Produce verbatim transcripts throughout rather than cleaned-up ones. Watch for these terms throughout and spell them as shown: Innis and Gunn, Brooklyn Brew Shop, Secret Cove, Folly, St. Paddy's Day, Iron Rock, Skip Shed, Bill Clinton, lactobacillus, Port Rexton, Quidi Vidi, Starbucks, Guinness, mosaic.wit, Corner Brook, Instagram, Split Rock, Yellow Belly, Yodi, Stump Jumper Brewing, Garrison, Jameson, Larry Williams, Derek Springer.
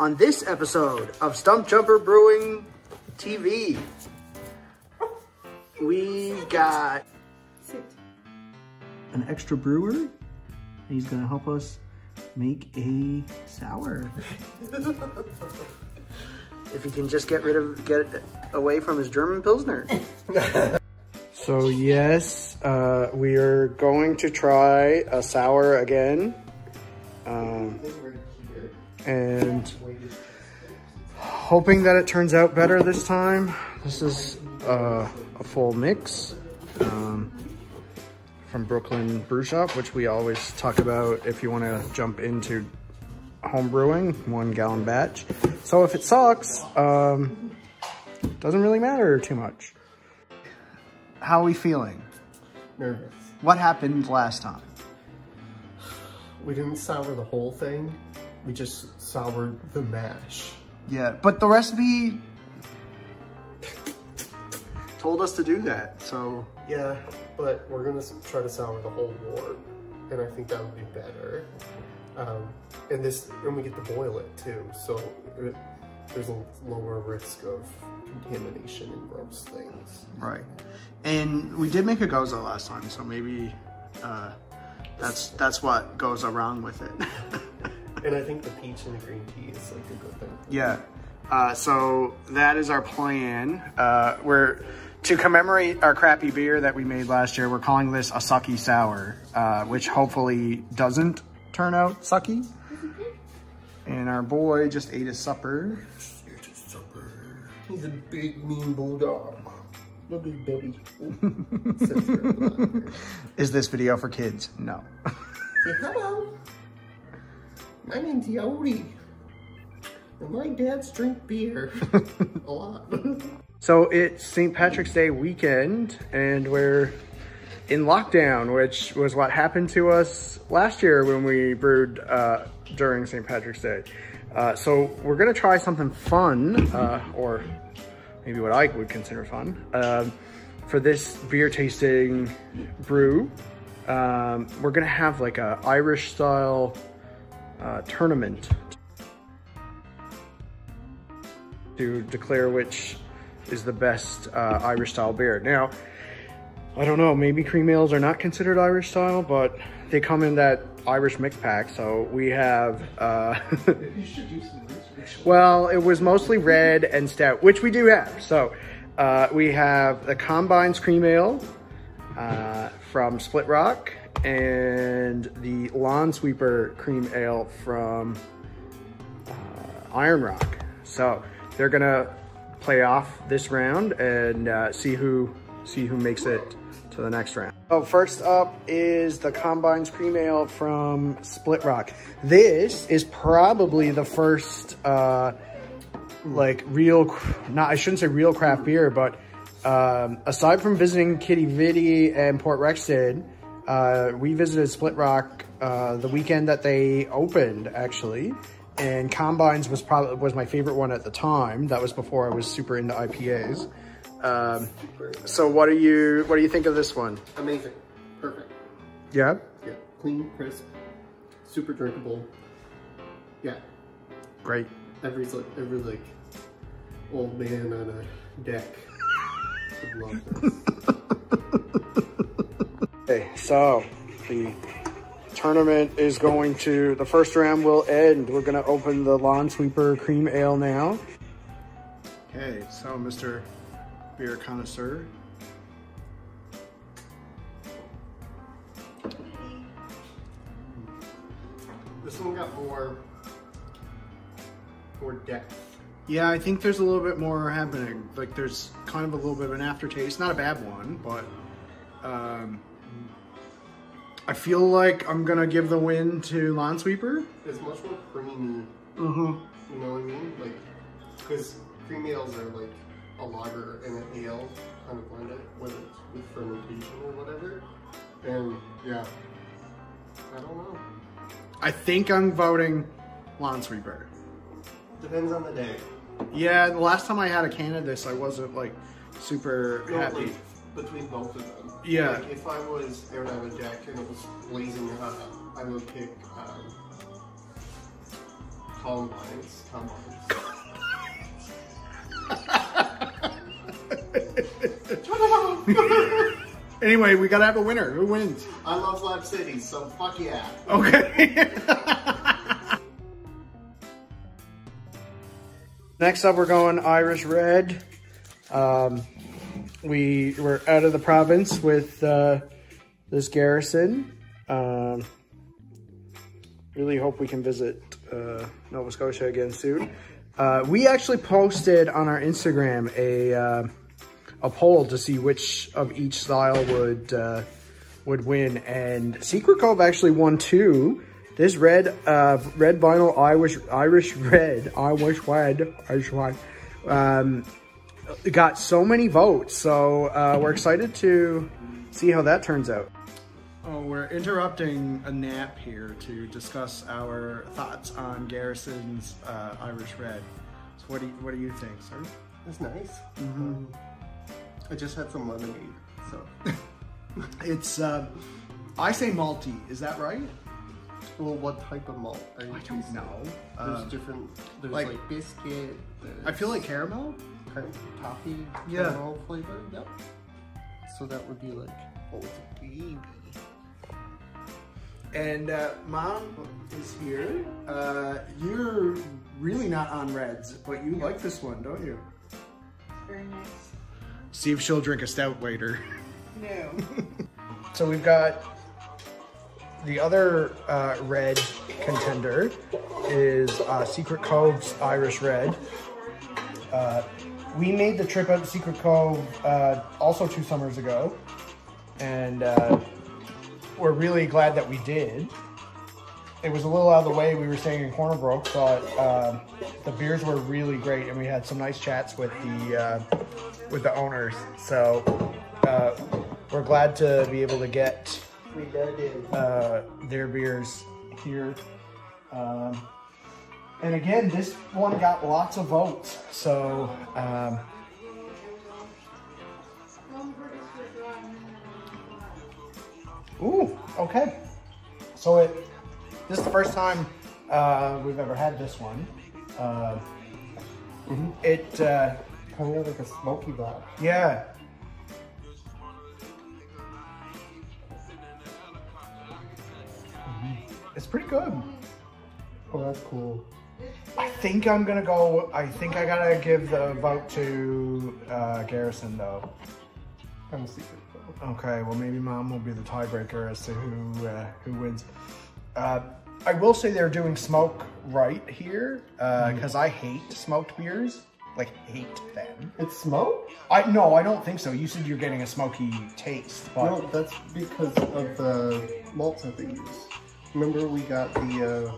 on this episode of Stump Jumper Brewing T V. We got an extra brewer. He's gonna help us make a sour. If he can just get rid of, get away from his German Pilsner. So yes, uh, we are going to try a sour again. Um, and hoping that it turns out better this time. This is uh, a full mix um, from Brooklyn Brew Shop, which we always talk about if you want to jump into home brewing, one gallon batch. So if it sucks, um, doesn't really matter too much. How are we feeling? Nervous. What happened last time? We didn't sour the whole thing. We just soured the mash. Yeah, but the recipe told us to do that, so. Yeah, but we're gonna try to sour the whole wort, and I think that would be better. Um, and this, and we get to boil it too, so it, there's a lower risk of contamination and gross things. Right, and we did make a gozo last time, so maybe uh, that's that's what goes around with it. And I think the peach and the green tea is like a good thing. Yeah, uh, so that is our plan. Uh, we're to commemorate our crappy beer that we made last year. We're calling this a sucky sour, uh, which hopefully doesn't turn out sucky. And our boy just ate his supper. He ate his supper. He's a big mean bulldog. Look at his belly. Is this video for kids? No. Say hello. My name's Yodi. And my dad's drink beer a lot. So it's Saint Patrick's Day weekend, and we're in lockdown, which was what happened to us last year when we brewed uh, during Saint Patrick's Day. Uh, so we're gonna try something fun, uh, or maybe what I would consider fun, um, for this beer tasting brew. Um, we're gonna have like a Irish style uh, tournament to declare which is the best uh, Irish style beer. Now, I don't know, maybe cream ales are not considered Irish style, but they come in that Irish mix pack, so we have, uh... You should do some research. Well, it was mostly red and stout, which we do have. So, uh, we have the Combine's Cream Ale, uh, from Split Rock, and the Lawn Sweeper Cream Ale from uh, Iron Rock. So, they're gonna play off this round and uh, see who see who makes it to the next round. So first up is the Combine's Cream Ale from Split Rock. This is probably the first uh, like real, not I shouldn't say real craft beer, but um, aside from visiting Quidi Vidi and Port Rexton, uh, we visited Split Rock uh, the weekend that they opened actually. And Combine's was probably was my favorite one at the time. That was before I was super into I P As. Um, so what do you what do you think of this one? Amazing, perfect. Yeah. Yeah, clean, crisp, super drinkable. Yeah. Great. Every like every like old man on a deck would love this. Okay, so the tournament is going to the first round will end. We're gonna open the Lawn Sweeper Cream Ale now. Okay, so Mister Beer Connoisseur. This one got more, more depth. Yeah, I think there's a little bit more happening. Like there's kind of a little bit of an aftertaste. Not a bad one, but um, I feel like I'm gonna give the win to Lawn Sweeper. It's much more creamy. Uh-huh. You know what I mean? Like, because cream ales are like a lager and an ale kind of blend it with, with fermentation or whatever. And yeah, I don't know. I think I'm voting Lawn Sweeper. Depends on the day. Yeah, the last time I had a can of this, I wasn't like super no, happy. Like, between both of them. Yeah. Like, if I was there and I was decked and it was blazing hot, I would pick um, Calm lines. Calm lines. Anyway, we gotta have a winner. Who wins? I love Live City, so fuck yeah. Okay. Next up, we're going Irish Red. Um, we were out of the province with uh, this Garrison. Um, really hope we can visit uh, Nova Scotia again soon. Uh, we actually posted on our Instagram a uh, a poll to see which of each style would uh, would win, and Secret Cove actually won two. This red, uh, red vinyl, Irish, Irish red, Irish red, Irish red, um, got so many votes. So uh, we're excited to see how that turns out. Oh, we're interrupting a nap here to discuss our thoughts on Garrison's uh, Irish red. So what do you, what do you think, sir? That's nice. Mm-hmm. um, I just had some lemonade, so. It's, uh, I say malty, is that right? Well, what type of malt are you I don't using? know. There's um, different, there's like, like biscuit, there's I feel like caramel? Kind of toffee, yeah. Caramel flavor, yep. So that would be like, oh, baby. And uh, Mom is here. Uh, you're really not on reds, but you yeah. like this one, don't you? It's very nice. See if she'll drink a stout later. No. So we've got the other uh, red contender is uh, Secret Cove's Irish Red. Uh, we made the trip out to Secret Cove uh, also two summers ago, and uh, we're really glad that we did. It was a little out of the way. We were staying in Corner Brook, but uh, the beers were really great, and we had some nice chats with the uh, with the owners. So uh, we're glad to be able to get uh, their beers here. Um, and again, this one got lots of votes. So um, ooh, okay. So it. This is the first time uh, we've ever had this one. Uh, mm-hmm. It uh, kind of like a smoky black. Yeah. Mm-hmm. It's pretty good. Oh, that's cool. I think I'm gonna go. I think I gotta give the vote to uh, Garrison though. I'm a secret vote. Okay. Well, maybe Mom will be the tiebreaker as to who uh, who wins. Uh, I will say they're doing smoke right here, uh, because I hate smoked beers. Like, hate them. It's smoke? I No, I don't think so. You said you're getting a smoky taste. But... No, that's because of the malts that they use. Remember we got the, uh,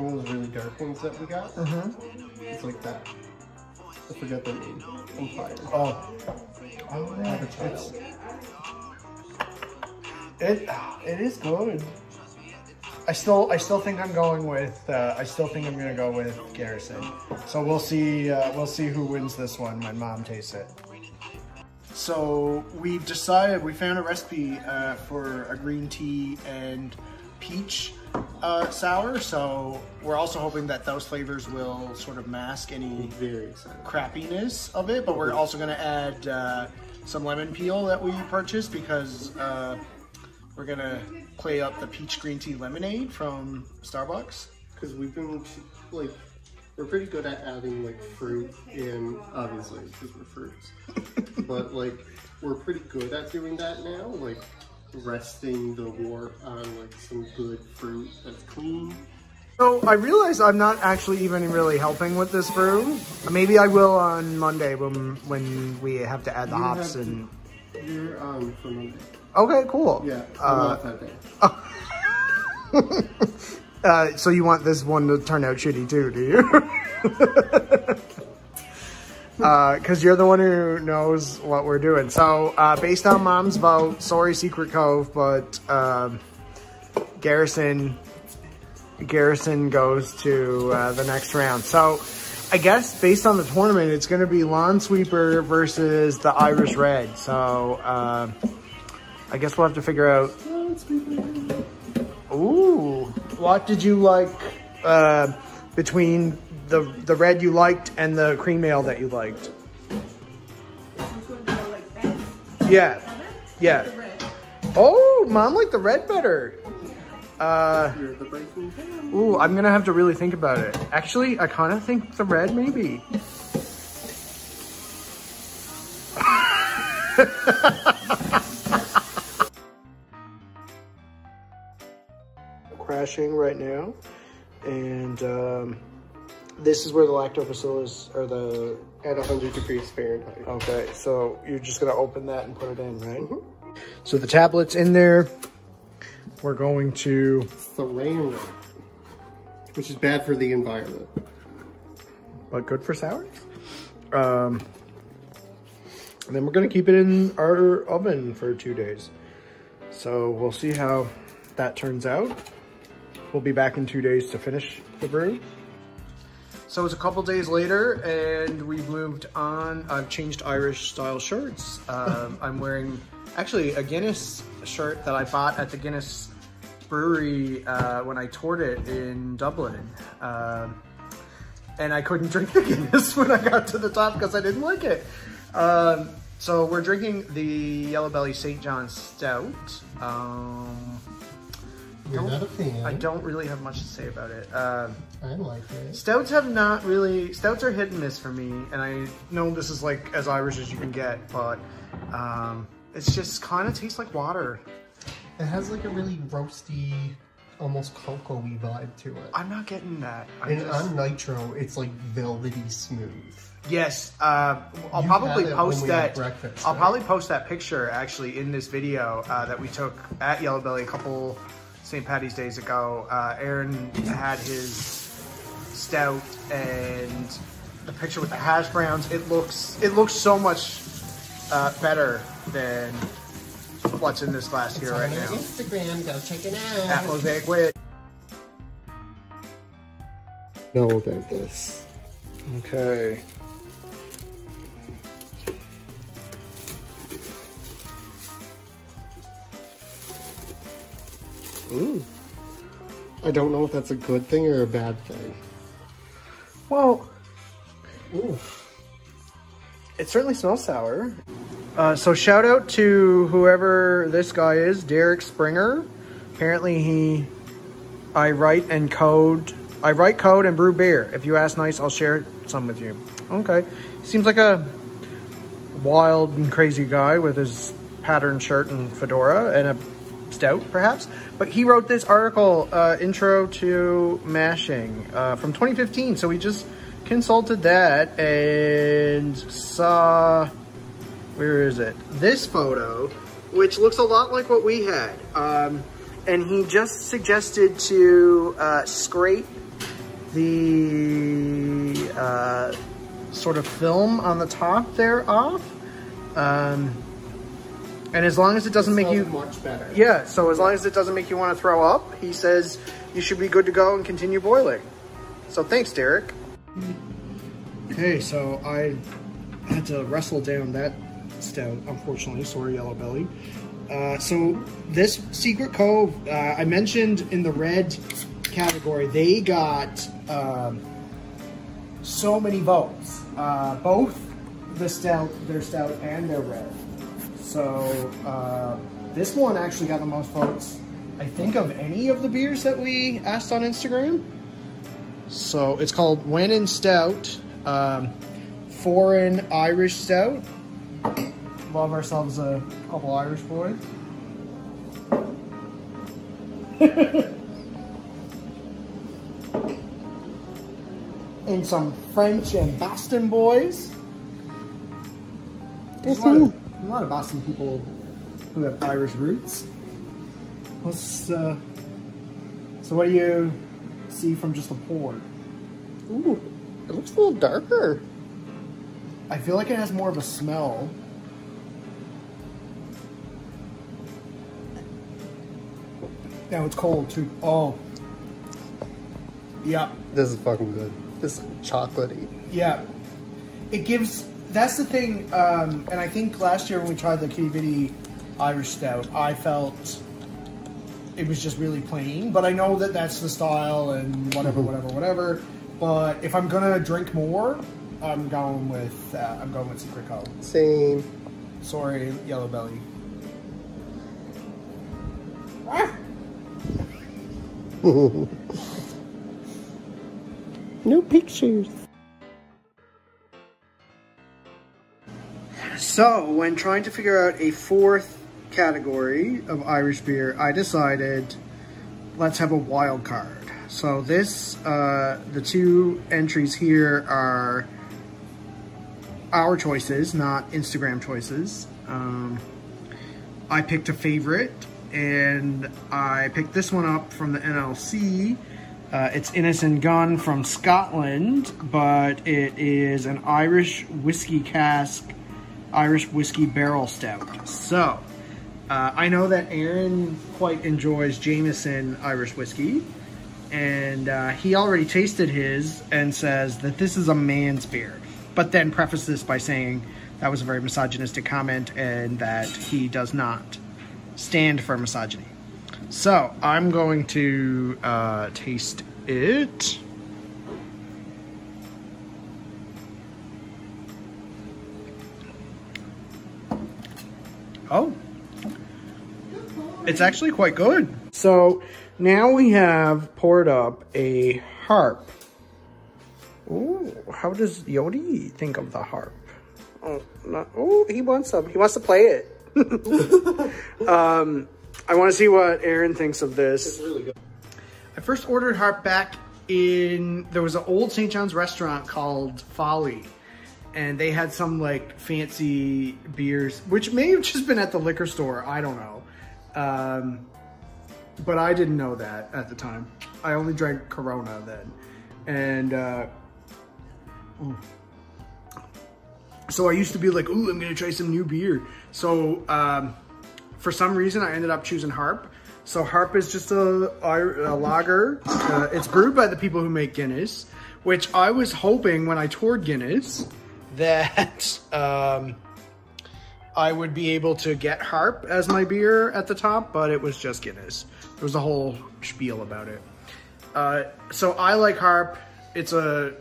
one of those really dark ones that we got? Mm-hmm. It's like that. I forget the name. I'm fired. Oh. Oh, yeah. It's, it, it is good. I still, I still think I'm going with. Uh, I still think I'm gonna go with Garrison. So we'll see. Uh, we'll see who wins this one when Mom tastes it. So we've decided. We found a recipe uh, for a green tea and peach uh, sour. So we're also hoping that those flavors will sort of mask any Very crappiness of it. But we're also gonna add uh, some lemon peel that we purchased because uh, we're gonna. Play up the peach green tea lemonade from Starbucks. Because we've been, like, we're pretty good at adding, like, fruit in, obviously, because we're fruits. But, like, we're pretty good at doing that now, like, resting the wort on, like, some good fruit that's clean. So, I realize I'm not actually even really helping with this brew. Maybe I will on Monday when when we have to add the you hops and... To, you're on for Monday. Okay, cool. Yeah, uh, that day. Oh. uh, so you want this one to turn out shitty too, do you? uh, Cause you're the one who knows what we're doing. So uh, based on Mom's vote, sorry Secret Cove, but um, Garrison, Garrison goes to uh, the next round. So I guess based on the tournament, it's gonna be Lawn Sweeper versus the Irish Red. So, uh, I guess we'll have to figure out. Ooh, what did you like? Uh, between the the red you liked and the cream ale that you liked. Yeah, yeah. Oh, mom liked the red better. Uh, ooh, I'm gonna have to really think about it. Actually, I kind of think the red maybe. Crashing right now, and um, this is where the lactobacillus are the at one hundred degrees Fahrenheit. Okay, so you're just gonna open that and put it in, right? Mm-hmm. So the tablet's in there. We're going to... It's the rain, which is bad for the environment. But good for sours. Um, and then we're going to keep it in our oven for two days. So we'll see how that turns out. We'll be back in two days to finish the brew. So it's a couple days later and we've moved on. I've changed Irish style shirts. Um, I'm wearing actually a Guinness shirt that I bought at the Guinness brewery uh, when I toured it in Dublin. Um, and I couldn't drink the Guinness when I got to the top because I didn't like it. Um, so we're drinking the Yellow Belly Saint John Stout. Um, You're not a fan. I don't really have much to say about it. Um, I like it. Stouts have not really, stouts are hit and miss for me. And I know this is like as Irish as you can get, but um, it's just kind of tastes like water. It has like a really roasty, almost cocoa-y vibe to it. I'm not getting that. I'm and just... on Nitro, it's like velvety smooth. Yes, uh, I'll you probably post that. I'll right? probably post that picture actually in this video uh, that we took at Yellow Belly a couple Saint Patty's days ago. Uh, Aaron had his stout and the picture with the hash browns. It looks it looks so much uh, better than what's in this glass here right now. Instagram, go check it out. At Mosaic Wit. Know about this. Okay. Ooh. I don't know if that's a good thing or a bad thing. Well, ooh. It certainly smells sour. Uh, so shout out to whoever this guy is, Derek Springer. Apparently he, I write and code, I write code and brew beer. If you ask nice, I'll share some with you. Okay. Seems like a wild and crazy guy with his patterned shirt and fedora and a stout perhaps. But he wrote this article, uh, Intro to Mashing, uh, from twenty fifteen. So we just consulted that and saw... Where is it? This photo, which looks a lot like what we had. Um, and he just suggested to uh, scrape the uh, sort of film on the top there off. Um, and as long as it doesn't make you... much better. Yeah, so as long as it doesn't make you want to throw up, he says you should be good to go and continue boiling. So thanks, Derek. Okay, so I had to wrestle down that stout, unfortunately. Sorry, Yellow Belly. Uh, so this Secret Cove, uh, I mentioned in the red category, they got um, so many votes. Uh, both the stout, their stout, and their red. So uh, this one actually got the most votes, I think, of any of the beers that we asked on Instagram. So it's called When in Stout, um, Foreign Irish Stout. Love ourselves a couple Irish boys. And some French and Boston boys. There's a lot of, a lot of Boston people who have Irish roots. Let's, uh, so what do you see from just the pour? Ooh, it looks a little darker. I feel like it has more of a smell. Now it's cold too. Oh. Yeah. This is fucking good. This is chocolatey. Yeah. It gives, that's the thing, um, and I think last year when we tried the Quidi Vidi Irish Stout, I felt it was just really plain, but I know that that's the style and whatever, mm-hmm. whatever, whatever. But if I'm gonna drink more, I'm going with uh, I'm going with Secret Cove. Same. Sorry, Yellow Belly. Ah! No pictures. So, when trying to figure out a fourth category of Irish beer, I decided let's have a wild card. So this, uh, the two entries here are our choices, not Instagram choices. Um, I picked a favorite, and I picked this one up from the N L C. Uh, it's Innis and Gunn from Scotland, but it is an Irish whiskey cask, Irish whiskey barrel stout. So, uh, I know that Aaron quite enjoys Jameson Irish whiskey, and uh, he already tasted his and says that this is a man's beer, but then prefaces this by saying that was a very misogynistic comment and that he does not stand for misogyny. So I'm going to uh, taste it. Oh, it's actually quite good. So now we have poured up a harp. Ooh, how does Yodi think of the harp? Oh, not, oh, he wants some. He wants to play it. um, I want to see what Aaron thinks of this. It's really good. I first ordered harp back in, there was an old Saint John's restaurant called Folly, and they had some like fancy beers, which may have just been at the liquor store. I don't know. Um, but I didn't know that at the time. I only drank Corona then. And uh, mm. so I used to be like, ooh, I'm gonna try some new beer. So um, for some reason I ended up choosing harp. So harp is just a, a lager. Uh, it's brewed by the people who make Guinness, which I was hoping when I toured Guinness that um, I would be able to get harp as my beer at the top, but it was just Guinness. There was a whole spiel about it. Uh, so I like harp. It's a,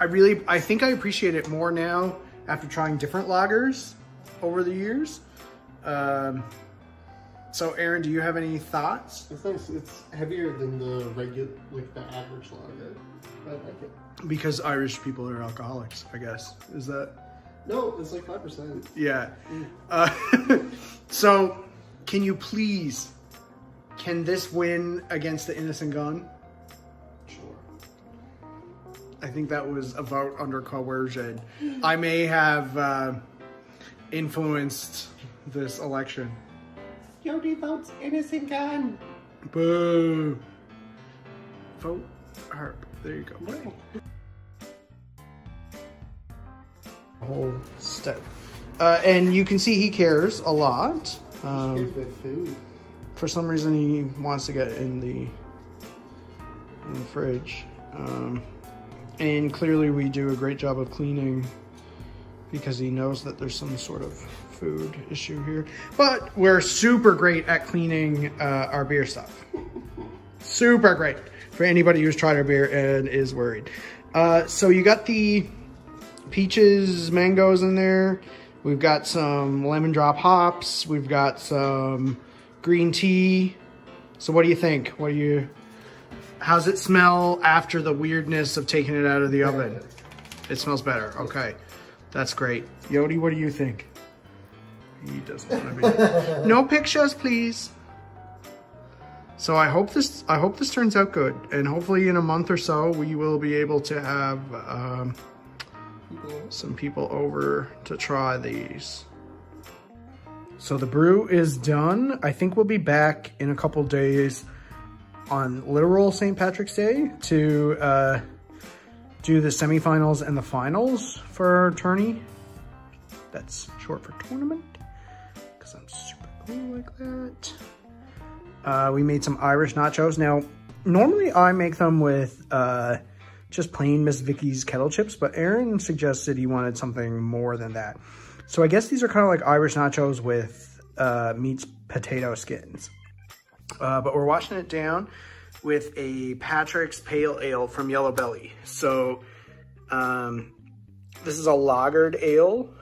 I really, I think I appreciate it more now after trying different lagers over the years. Um, so Aaron, do you have any thoughts? It's nice. It's heavier than the regular, like the average lager. I like it. Because Irish people are alcoholics, I guess. Is that? No, it's like five percent. Yeah. Mm. Uh, so, can you please, can this win against the Innis and Gunn? Sure. I think that was a vote under coercion. I may have uh, influenced this election. Yodi votes Innis and Gunn. Boo. Vote harp. There you go. Wow. Whole step, uh, and you can see he cares a lot. Um, he cares about food. For some reason, he wants to get in the in the fridge, um, and clearly we do a great job of cleaning because he knows that there's some sort of food issue here. But we're super great at cleaning uh, our beer stuff. Super great for anybody who's tried our beer and is worried. Uh, so you got the peaches, mangoes in there. We've got some lemon drop hops. We've got some green tea. So what do you think? What do you, how's it smell after the weirdness of taking it out of the oven? It smells better. Okay. That's great. Yodi, what do you think? He doesn't want to be. No pictures, please. So I hope this, I hope this turns out good. And hopefully in a month or so, we will be able to have, um, some people over to try these. So the brew is done. I think we'll be back in a couple days on literal Saint Patrick's Day to uh, do the semifinals and the finals for tourney. That's short for tournament because I'm super cool like that. Uh, we made some Irish nachos. Now, normally I make them with uh, just plain Miss Vicky's kettle chips, but Aaron suggested he wanted something more than that. So I guess these are kind of like Irish nachos with uh, meat's potato skins. Uh, but we're washing it down. with a Patrick's Pale Ale from Yellow Belly. So um, this is a lagered ale.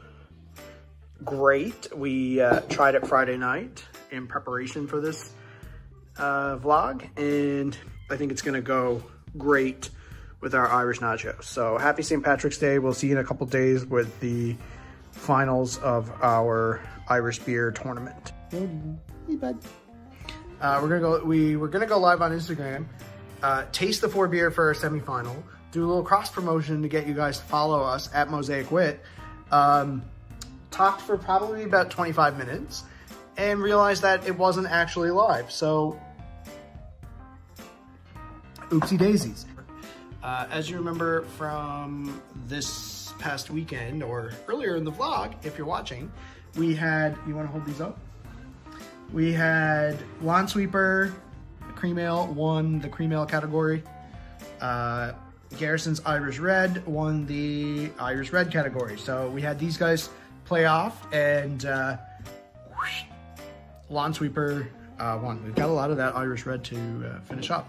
Great. We uh, tried it Friday night in preparation for this uh, vlog, and I think it's going to go great with our Irish nachos. So happy Saint Patrick's Day. We'll see you in a couple days with the finals of our Irish beer tournament. Hey, bud. Uh, we're gonna go. We we're gonna go live on Instagram. Uh, taste the four beer for our semifinal. Do a little cross promotion to get you guys to follow us at Mosaic Wit. Um, talked for probably about twenty-five minutes, and realized that it wasn't actually live. So, oopsie daisies. Uh, as you remember from this past weekend or earlier in the vlog, if you're watching, we had. You want to hold these up? We had Lawn Sweeper, the Cream Ale, won the Cream Ale category. Uh, Garrison's Irish Red won the Irish Red category. So we had these guys play off, and uh, whoosh, Lawn Sweeper uh, won. We've got a lot of that Irish Red to uh, finish up.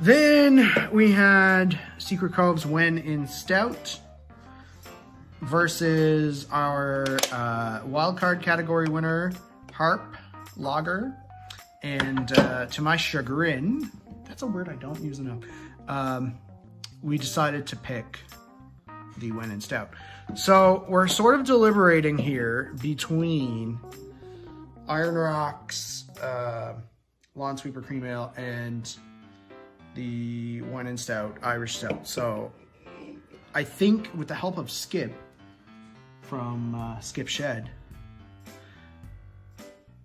Then we had Secret Cove's win in Stout versus our uh, wildcard category winner, Harp Lager, and uh, to my chagrin, that's a word I don't use enough, um, we decided to pick the win in Stout. So we're sort of deliberating here between Iron Rock's uh, Lawn Sweeper Cream Ale and the win in Stout, Irish Stout. So I think with the help of Skip from uh, Skip Shed,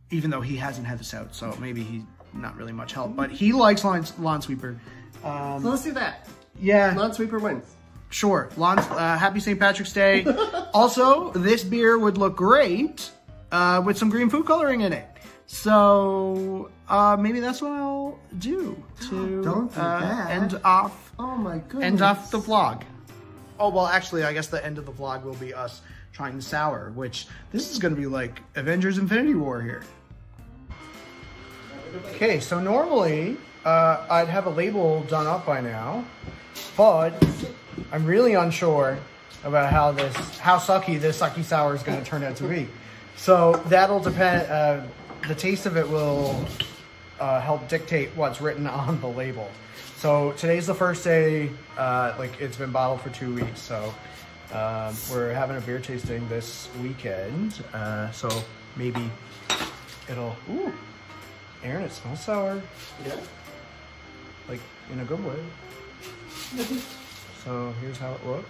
even though he hasn't had this out, so maybe he's not really much help. But he likes Lawn, lawn Sweeper. Um, so let's do that. Yeah. Lawn Sweeper wins. Sure. Lawn, uh, happy Saint Patrick's Day. Also, this beer would look great uh, with some green food coloring in it. So uh, maybe that's what I'll do to Don't do uh, that. end off. Oh my goodness. End off the vlog. Oh, well, actually, I guess the end of the vlog will be us trying the sour, which this is going to be like Avengers Infinity War here. Okay, so normally uh, I'd have a label done up by now, but I'm really unsure about how this, how sucky this sake sour is going to turn out to be. So that'll depend, uh, the taste of it will uh, help dictate what's written on the label. So today's the first day, uh, like it's been bottled for two weeks, so um, we're having a beer tasting this weekend. Uh, so maybe it'll, ooh. Aaron, it smells sour. Yeah. Like, in a good way. So, here's how it looks.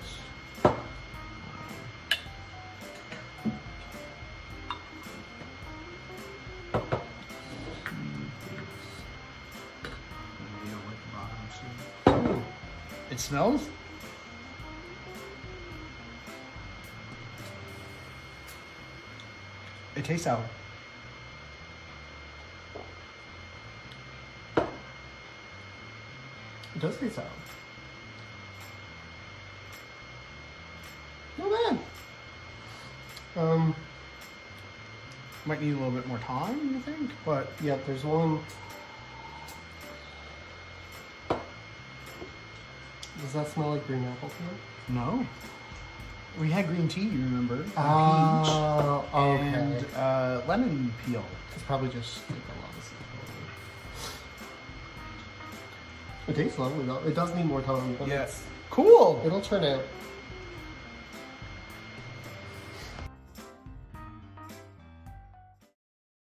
Ooh, it smells? It tastes sour. It does taste sour. Not bad. Um, might need a little bit more time, you think? But yeah, there's one. Does that smell like green apple to you? No. We had green tea, you remember? Oh, peach okay. and uh, lemon peel. It's probably just like a lot of stuff. It tastes lovely though. It does need more time. Yes. Cool. It'll turn out.